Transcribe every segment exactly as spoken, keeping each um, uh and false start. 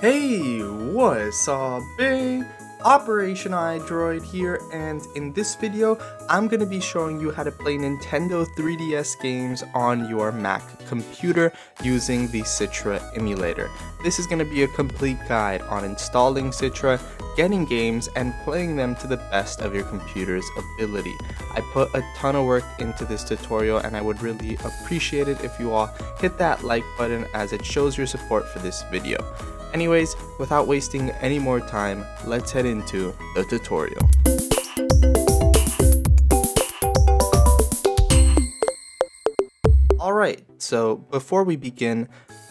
Hey, what's up, big? Operation iDroid here, and in this video I'm going to be showing you how to play Nintendo three D S games on your Mac computer using the Citra emulator. This is going to be a complete guide on installing Citra, getting games, and playing them to the best of your computer's ability. I put a ton of work into this tutorial and I would really appreciate it if you all hit that like button as it shows your support for this video. Anyways, without wasting any more time, let's head into the tutorial. Alright, so before we begin,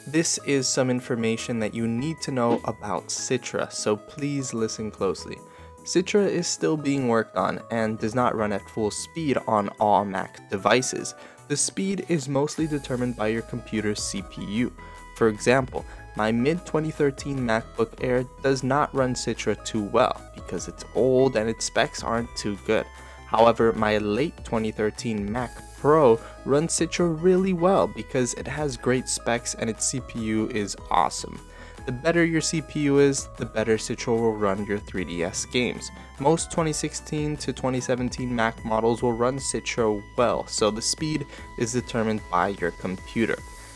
this is some information that you need to know about Citra, so please listen closely. Citra is still being worked on and does not run at full speed on all Mac devices. The speed is mostly determined by your computer's C P U. For example, my mid twenty thirteen MacBook Air does not run Citra too well because it's old and its specs aren't too good. However, my late twenty thirteen Mac Pro runs Citra really well because it has great specs and its C P U is awesome. The better your C P U is, the better Citra will run your three D S games. Most twenty sixteen to twenty seventeen Mac models will run Citra well, so the speed is determined by your computer.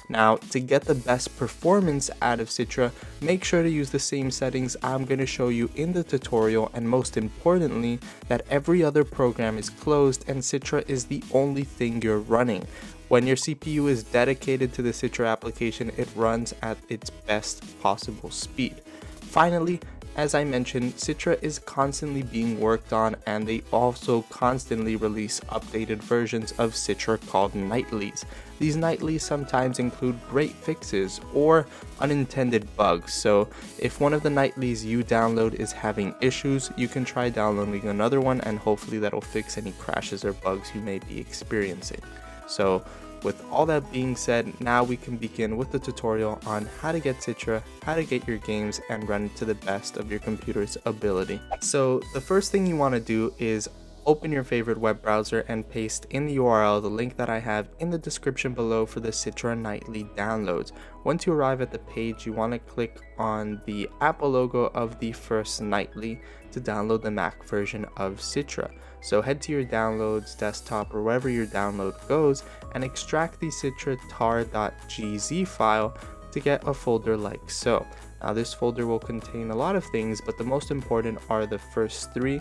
Now, to get the best performance out of Citra, make sure to use the same settings I'm going to show you in the tutorial, and most importantly, that every other program is closed and Citra is the only thing you're running. When your C P U is dedicated to the Citra application, it runs at its best possible speed. Finally, as I mentioned, Citra is constantly being worked on, and they also constantly release updated versions of Citra called nightlies. These nightlies sometimes include great fixes or unintended bugs, so if one of the nightlies you download is having issues, you can try downloading another one and hopefully that'll fix any crashes or bugs you may be experiencing. So, with all that being said, now we can begin with the tutorial on how to get Citra, how to get your games, and run it to the best of your computer's ability. So the first thing you want to do is open your favorite web browser and paste in the U R L the link that I have in the description below for the Citra nightly downloads. Once you arrive at the page, you want to click on the Apple logo of the first nightly to download the Mac version of Citra. So head to your downloads desktop or wherever your download goes and extract the Citra tar dot g z file to get a folder like so. Now this folder will contain a lot of things, but the most important are the first three,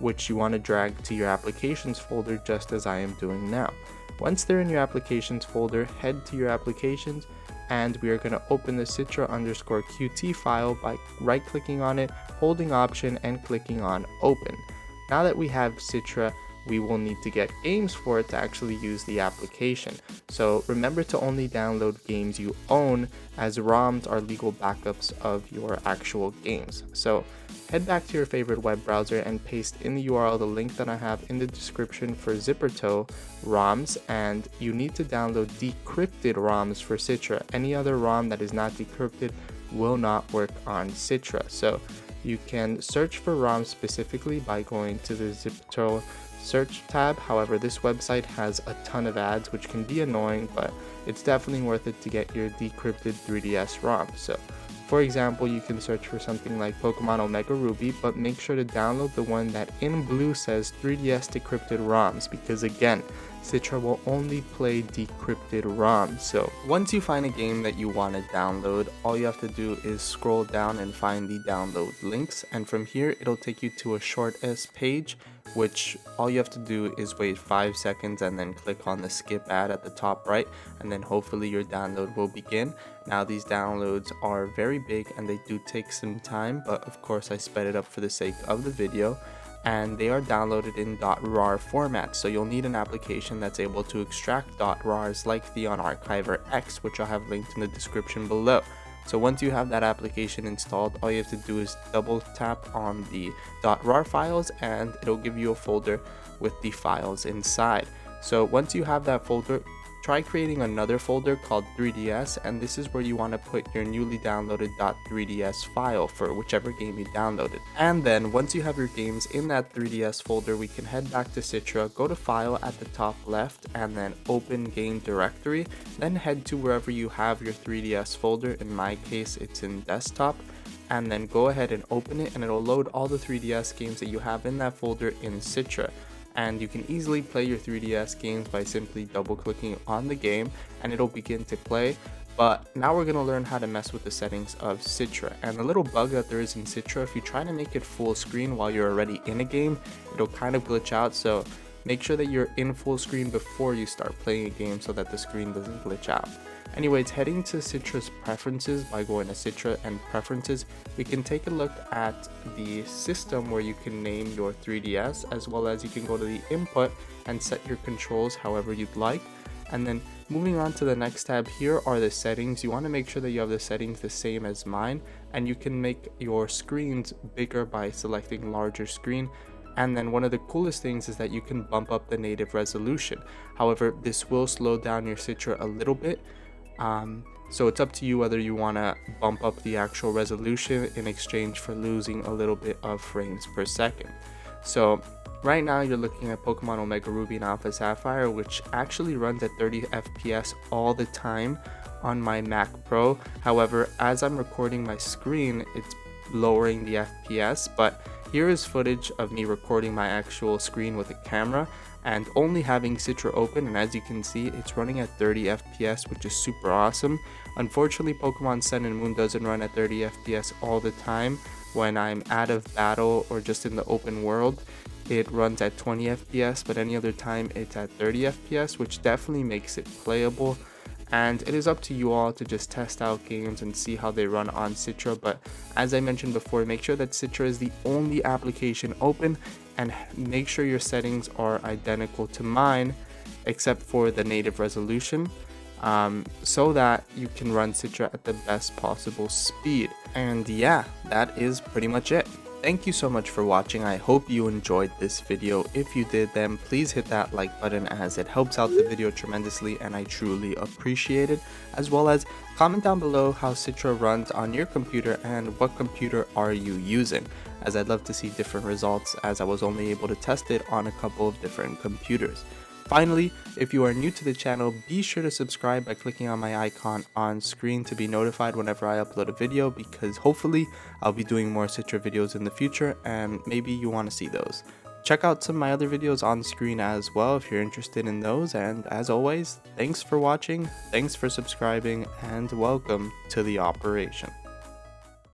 which you want to drag to your applications folder just as I am doing now. Once they're in your applications folder, head to your applications and we are going to open the Citra underscore Q T file by right clicking on it, holding option and clicking on open. Now that we have Citra, we will need to get games for it to actually use the application. So remember to only download games you own, as ROMs are legal backups of your actual games. So head back to your favorite web browser and paste in the U R L the link that I have in the description for Zipperto ROMs, and you need to download decrypted ROMs for Citra. Any other ROM that is not decrypted will not work on Citra. So you can search for ROMs specifically by going to the ZipTroll search tab. However, this website has a ton of ads, which can be annoying, but it's definitely worth it to get your decrypted three D S ROM. So for example, you can search for something like Pokemon Omega Ruby, but make sure to download the one that in blue says three D S decrypted ROMs, because again, Citra will only play decrypted ROMs. So once you find a game that you want to download, all you have to do is scroll down and find the download links, and from here it'll take you to a short S page, which all you have to do is wait five seconds and then click on the skip ad at the top right, and then hopefully your download will begin. Now these downloads are very big and they do take some time, but of course I sped it up for the sake of the video, and they are downloaded in .rar format, so you'll need an application that's able to extract .rars like TheUnarchiver X, which I'll have linked in the description below. So once you have that application installed, all you have to do is double tap on the .rar files and it'll give you a folder with the files inside. So once you have that folder, try creating another folder called three D S, and this is where you want to put your newly downloaded .three D S file for whichever game you downloaded. And then once you have your games in that three D S folder, we can head back to Citra, go to file at the top left and then open game directory, then head to wherever you have your three D S folder. In my case, it's in desktop. and then go ahead and open it, and it'll load all the three D S games that you have in that folder in Citra. And you can easily play your three D S games by simply double clicking on the game and it'll begin to play. But now we're going to learn how to mess with the settings of Citra, and the little bug that there is in Citra, if you try to make it full screen while you're already in a game, it'll kind of glitch out. So make sure that you're in full screen before you start playing a game so that the screen doesn't glitch out. Anyways, heading to Citra's preferences, by going to Citra and preferences, we can take a look at the system where you can name your three D S, as well as you can go to the input and set your controls however you'd like. And then moving on to the next tab, here are the settings. You want to make sure that you have the settings the same as mine, and you can make your screens bigger by selecting larger screen. And then one of the coolest things is that you can bump up the native resolution. However, this will slow down your Citra a little bit. Um, so it's up to you whether you want to bump up the actual resolution in exchange for losing a little bit of frames per second. So right now you're looking at Pokemon Omega Ruby and Alpha Sapphire, which actually runs at thirty F P S all the time on my Mac Pro. However, as I'm recording my screen, it's lowering the F P S, but here is footage of me recording my actual screen with a camera and only having Citra open, and as you can see, it's running at thirty F P S, which is super awesome. Unfortunately, Pokemon Sun and Moon doesn't run at thirty F P S all the time. When I'm out of battle or just in the open world, it runs at twenty F P S, but any other time it's at thirty F P S, which definitely makes it playable. And it is up to you all to just test out games and see how they run on Citra. But as I mentioned before, make sure that Citra is the only application open, and make sure your settings are identical to mine except for the native resolution, um, so that you can run Citra at the best possible speed. And yeah, that is pretty much it. Thank you so much for watching. I hope you enjoyed this video. If you did, then please hit that like button, as it helps out the video tremendously and I truly appreciate it. As well as comment down below how Citra runs on your computer and what computer are you using, as I'd love to see different results, as I was only able to test it on a couple of different computers. Finally, if you are new to the channel, be sure to subscribe by clicking on my icon on screen to be notified whenever I upload a video, because hopefully I'll be doing more Citra videos in the future and maybe you want to see those. Check out some of my other videos on screen as well if you're interested in those, and as always, thanks for watching, thanks for subscribing, and welcome to the operation.